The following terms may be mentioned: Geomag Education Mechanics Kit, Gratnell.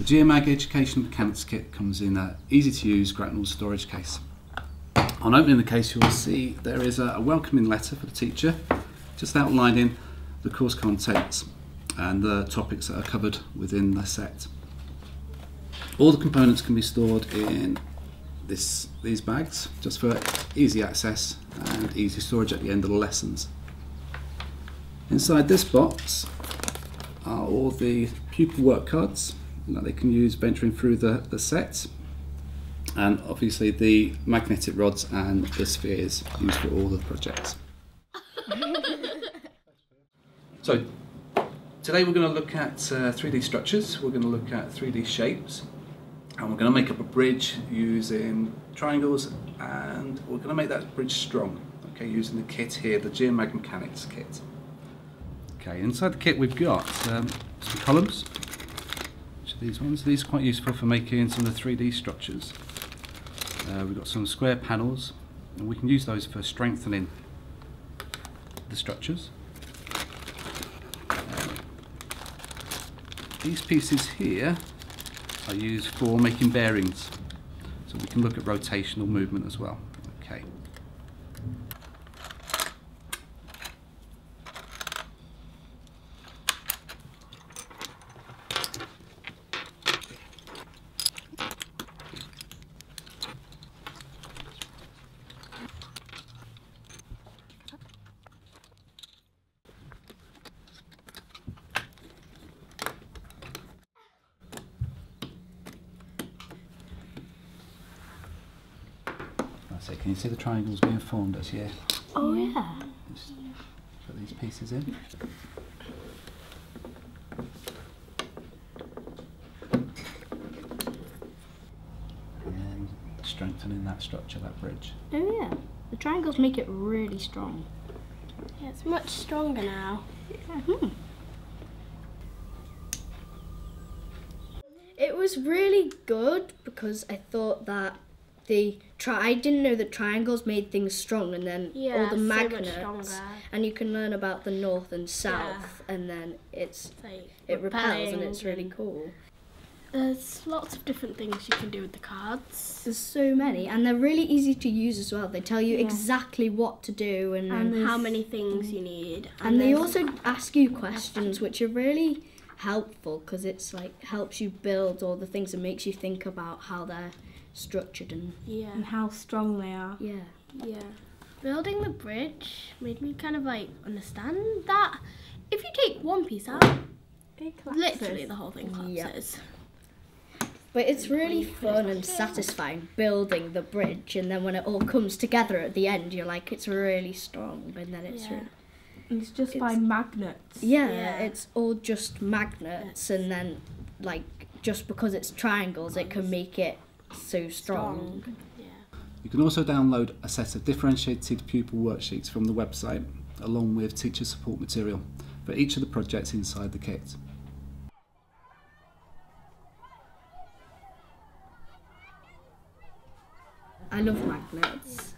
The Geomag Education Mechanics Kit comes in an easy-to-use Gratnell storage case. On opening the case, you'll see there is a welcoming letter for the teacher, just outlining the course contents and the topics that are covered within the set. All the components can be stored in these bags, just for easy access and easy storage at the end of the lessons. Inside this box are all the pupil work cards that they can use venturing through the set, and obviously the magnetic rods and the spheres used for all the projects. So today we're going to look at 3D structures, we're going to look at 3D shapes, and we're going to make up a bridge using triangles, and we're going to make that bridge strong, okay, using the kit here, the Geomag Mechanics Kit. Okay, inside the kit we've got some columns. These are quite useful for making some of the 3D structures. We've got some square panels, and we can use those for strengthening the structures. These pieces here are used for making bearings, so we can look at rotational movement as well. Okay. So can you see the triangles being formed as here? Oh yeah. Just put these pieces in. And strengthening that structure, that bridge. Oh yeah. The triangles make it really strong. Yeah, it's much stronger now. Mm-hmm. It was really good because I thought that I didn't know that triangles made things strong, and then all the magnets, and you can learn about the north and south, and then it repels, and it's really cool. There's lots of different things you can do with the cards. There's so many, and they're really easy to use as well. They tell you exactly what to do and how many things you need, and they also ask you questions, which are really helpful because it's like helps you build all the things and makes you think about how they're structured and how strong they are. Yeah. Building the bridge made me kind of like understand that if you take one piece out, it collapses. Literally the whole thing collapses. Yep. But it's really fun and satisfying building the bridge, and then when it all comes together at the end, you're like, it's really strong, and then it's really... It's just by magnets. Yeah, it's all just magnets, and then like just because it's triangles, it can make it so strong. Yeah. You can also download a set of differentiated pupil worksheets from the website, along with teacher support material for each of the projects inside the kit. I love magnets.